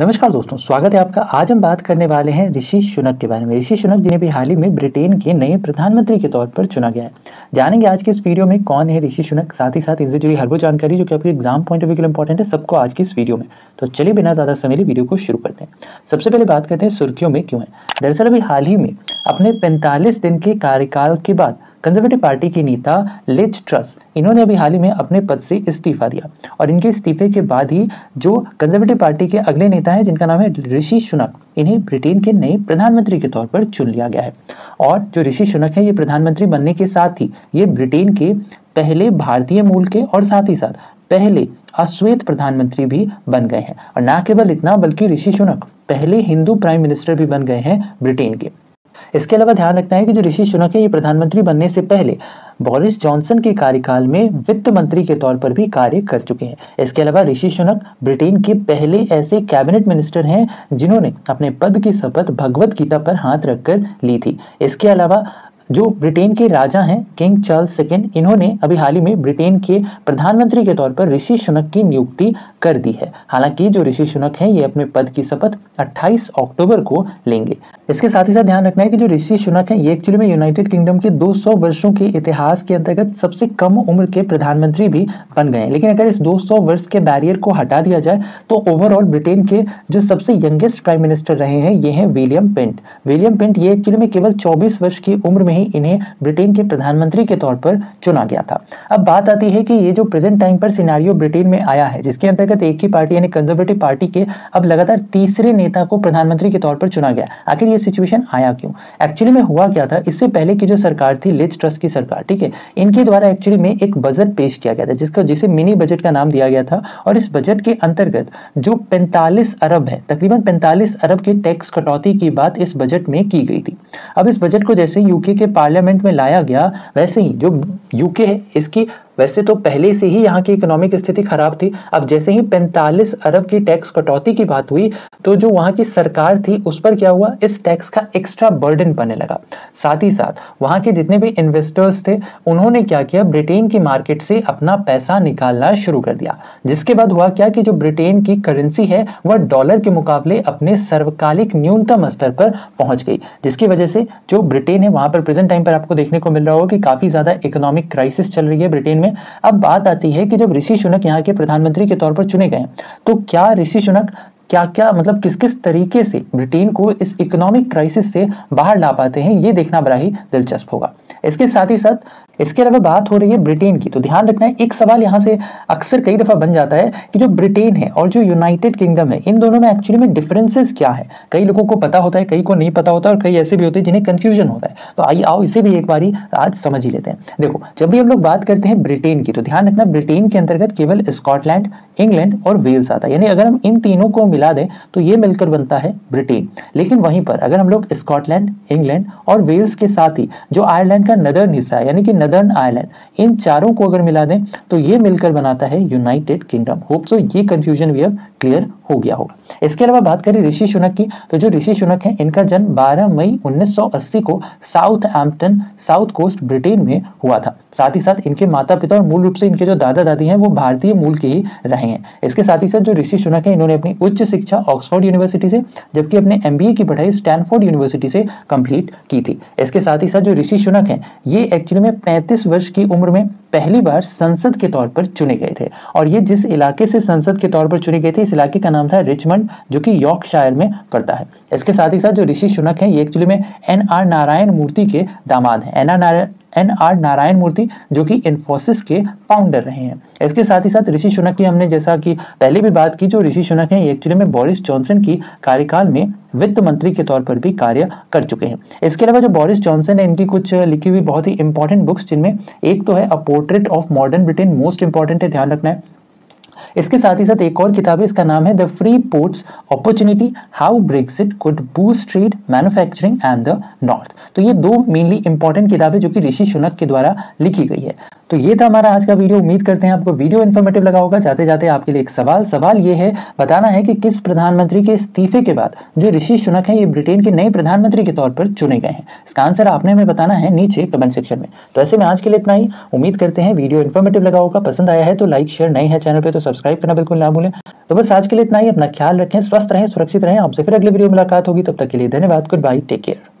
नमस्कार दोस्तों, स्वागत है आपका। आज हम बात करने वाले हैं ऋषि सुनक के बारे में। ऋषि सुनक जिन्हें भी हाल ही में ब्रिटेन के नए प्रधानमंत्री के तौर पर चुना गया है। जानेंगे आज के इस वीडियो में कौन है ऋषि सुनक, साथ ही साथ इससे जुड़ी हर वो जानकारी जो कि आपके एग्जाम पॉइंट ऑफ व्यू के लिए इंपॉर्टेंट है, सबको आज की इस वीडियो में। तो चलिए बिना ज़्यादा समय लिए वीडियो को शुरू करते हैं। सबसे पहले बात करते हैं सुर्खियों में क्यों है। दरअसल अभी हाल ही में अपने 45 दिन के कार्यकाल के बाद कंजर्वेटिव पार्टी की नेता लिज ट्रस, इन्होंने अभी हाल ही में अपने पद से इस्तीफा दिया और इनके इस्तीफे के बाद ही जो कंजर्वेटिव पार्टी के अगले नेता हैं जिनका नाम है ऋषि सुनक, इन्हें ब्रिटेन के नए प्रधानमंत्री के तौर पर चुन लिया गया है। और जो ऋषि सुनक है ये प्रधानमंत्री बनने के साथ ही ये ब्रिटेन के पहले भारतीय मूल के और साथ ही साथ पहले अश्वेत प्रधानमंत्री भी बन गए हैं। और ना केवल इतना बल्कि ऋषि सुनक पहले हिंदू प्राइम मिनिस्टर भी बन गए हैं ब्रिटेन के। इसके अलावा ध्यान रखना है कि जो ऋषि सुनक है ये प्रधानमंत्री बनने से पहले बोरिस जॉनसन के कार्यकाल में वित्त मंत्री के तौर पर भी कार्य कर चुके हैं। इसके अलावा ऋषि सुनक ब्रिटेन के पहले ऐसे कैबिनेट मिनिस्टर हैं जिन्होंने अपने पद की शपथ भगवद गीता पर हाथ रखकर ली थी। इसके अलावा जो ब्रिटेन के राजा हैं किंग चार्ल्स सेकेंड, इन्होंने अभी हाल ही में ब्रिटेन के प्रधानमंत्री के तौर पर ऋषि सुनक की नियुक्ति कर दी है। हालांकि जो ऋषि सुनक हैं ये अपने पद की शपथ 28 अक्टूबर को लेंगे। इसके साथ ही साथ ध्यान रखना है कि जो ऋषि सुनक हैं ये एक्चुअली में यूनाइटेड किंगडम के 200 वर्षों के इतिहास के अंतर्गत सबसे कम उम्र के प्रधानमंत्री भी बन गए हैं। लेकिन अगर इस 200 वर्ष के बैरियर को हटा दिया जाए तो ओवरऑल ब्रिटेन के जो सबसे यंगेस्ट प्राइम मिनिस्टर रहे हैं ये हैं विलियम पिंट। विलियम पिंट ये एक्चुअली में केवल 24 वर्ष की उम्र में इन्हें ब्रिटेन के प्रधानमंत्री के तौर पर चुना गया था। अब बात आती है कि ये जो प्रेजेंट टाइम पर सिनेरियो ब्रिटेन में आया है जिसके अंतर्गत एक ही पार्टी यानी कंजर्वेटिव पार्टी के अब लगातार तीसरे नेता को प्रधानमंत्री के तौर पर चुना गया, आखिर ये सिचुएशन आया क्यों, एक्चुअली में हुआ क्या था। इससे पहले की जो सरकार थी लिज ट्रस की सरकार, ठीक है, इनके द्वारा एक्चुअली में एक बजट पेश किया गया था जिसे मिनी बजट का नाम दिया गया था। और इस बजट के अंतर्गत जो 45 अरब है, तकरीबन 45 अरब के टैक्स कटौती की बात इस बजट में की गई थी। अब इस बजट को जैसे यूके के पार्लियामेंट में लाया गया, वैसे ही जो यूके है इसकी वैसे तो पहले से ही यहाँ की इकोनॉमिक स्थिति खराब थी। अब जैसे ही 45 अरब की टैक्स कटौती की बात हुई तो जो वहाँ की सरकार थी उस पर क्या हुआ, इस टैक्स का एक्स्ट्रा बर्डन बनने लगा। साथ ही साथ वहाँ के जितने भी इन्वेस्टर्स थे उन्होंने क्या किया, ब्रिटेन की मार्केट से अपना पैसा निकालना शुरू कर दिया। जिसके बाद हुआ क्या कि जो ब्रिटेन की करेंसी है वह डॉलर के मुकाबले अपने सर्वकालिक न्यूनतम स्तर पर पहुँच गई, जिसकी वजह से जो ब्रिटेन है वहाँ पर प्रेजेंट टाइम पर आपको देखने को मिल रहा होगा कि काफ़ी ज़्यादा इकोनॉमिक क्राइसिस चल रही है ब्रिटेन में। अब बात आती है कि जब ऋषि सुनक यहाँ के प्रधानमंत्री के तौर पर चुने गए तो क्या ऋषि सुनक किस किस तरीके से ब्रिटेन को इस इकोनॉमिक क्राइसिस से बाहर ला पाते हैं, ये देखना बड़ा ही दिलचस्प होगा। इसके साथ ही साथ इसके अलावा बात हो रही है ब्रिटेन की, तो ध्यान रखना है एक सवाल यहाँ से अक्सर कई दफ़ा बन जाता है कि जो ब्रिटेन है और जो यूनाइटेड किंगडम है इन दोनों में एक्चुअली में डिफरेंसेस क्या है। कई लोगों को पता होता है, कई को नहीं पता होता और कई ऐसे भी होते हैं जिन्हें कन्फ्यूजन होता है। तो आइए आओ इसे भी एक बारी आज समझ ही लेते हैं। देखो, जब भी हम लोग बात करते हैं ब्रिटेन की तो ध्यान रखना ब्रिटेन के अंतर्गत केवल स्कॉटलैंड, इंग्लैंड और वेल्स आता है, यानी अगर हम इन तीनों को मिला दें तो ये मिलकर बनता है ब्रिटेन। लेकिन वहीं पर अगर हम लोग स्कॉटलैंड, इंग्लैंड और वेल्स के साथ ही जो आयरलैंड का नदर्न हिस्सा है यानी कि नॉर्दर्न आयरलैंड, इन चारों को अगर मिला दें तो ये मिलकर बनाता है यूनाइटेड किंगडम। होप सो ये कंफ्यूजन भी अब क्लियर हो गया होगा। इसके अलावा बात करें ऋषि सुनक की, तो जो ऋषि सुनक हैं इनका जन्म 12 मई 1980 को साउथहैम्पटन, साउथ कोस्ट, ब्रिटेन में हुआ था। साथ ही साथ इनके माता पिता और मूल रूप से इनके जो दादा दादी हैं वो भारतीय मूल के ही रहे हैं। इसके साथ ही साथ जो ऋषि सुनक हैं इन्होंने अपनी उच्च शिक्षा ऑक्सफोर्ड यूनिवर्सिटी से जबकि अपने MBA की पढ़ाई स्टैनफोर्ड यूनिवर्सिटी से कंप्लीट की थी। इसके साथ ही साथ जो ऋषि सुनक हैं ये एक्चुअली में 35 वर्ष की उम्र में पहली बार संसद के तौर पर चुने गए थे। और ये जिस इलाके से संसद के तौर पर चुने गए थे इस इलाके का नाम था रिचमंड, जो कि यॉर्कशायर में पड़ता है। इसके साथ ही साथ जो ऋषि सुनक हैं ये एक्चुअली में NR नारायण मूर्ति के दामाद हैं। NR नारायण मूर्ति जो कि इन्फोसिस के फाउंडर रहे हैं। इसके साथ ही साथ ऋषि सुनक की हमने जैसा कि पहले भी बात की, जो ऋषि सुनक हैं ये एक्चुअली में बोरिस जॉनसन की कार्यकाल में वित्त मंत्री के तौर पर भी कार्य कर चुके हैं। इसके अलावा जो बोरिस जॉनसन है इनकी कुछ लिखी हुई बहुत ही इंपॉर्टेंट बुक्स, जिनमें एक तो है a portrait of modern Britain, most important है, ध्यान रखना है। इसके साथ ही साथ एक और किताब है, इसका नाम है the free ports opportunity, how Brexit could boost trade, manufacturing and the north. तो ये दो मेनली इंपॉर्टेंट किताबें जो कि ऋषि सुनक के द्वारा लिखी गई है। तो ये था हमारा आज का वीडियो। उम्मीद करते हैं आपको वीडियो इन्फॉर्मेटिव लगा होगा। जाते जाते आपके लिए एक सवाल ये है, बताना है कि किस प्रधानमंत्री के इस्तीफे के बाद जो ऋषि सुनक हैं ये ब्रिटेन के नए प्रधानमंत्री के तौर पर चुने गए हैं। इसका आंसर आपने हमें बताना है नीचे कमेंट सेक्शन में। तो ऐसे में आज के लिए इतना ही। उम्मीद करते हैं वीडियो इन्फॉर्मेटिव लगा होगा। पसंद आया है तो लाइक शेयर, नए हैं चैनल पर तो सब्सक्राइब करना बिल्कुल ना भूलें। तो बस आज के लिए इतना ही। अपना ख्याल रखें, स्वस्थ रहें, सुरक्षित रहें। आपसे फिर अगले वीडियो में मुलाकात होगी। तब तक के लिए धन्यवाद। Goodbye, take care.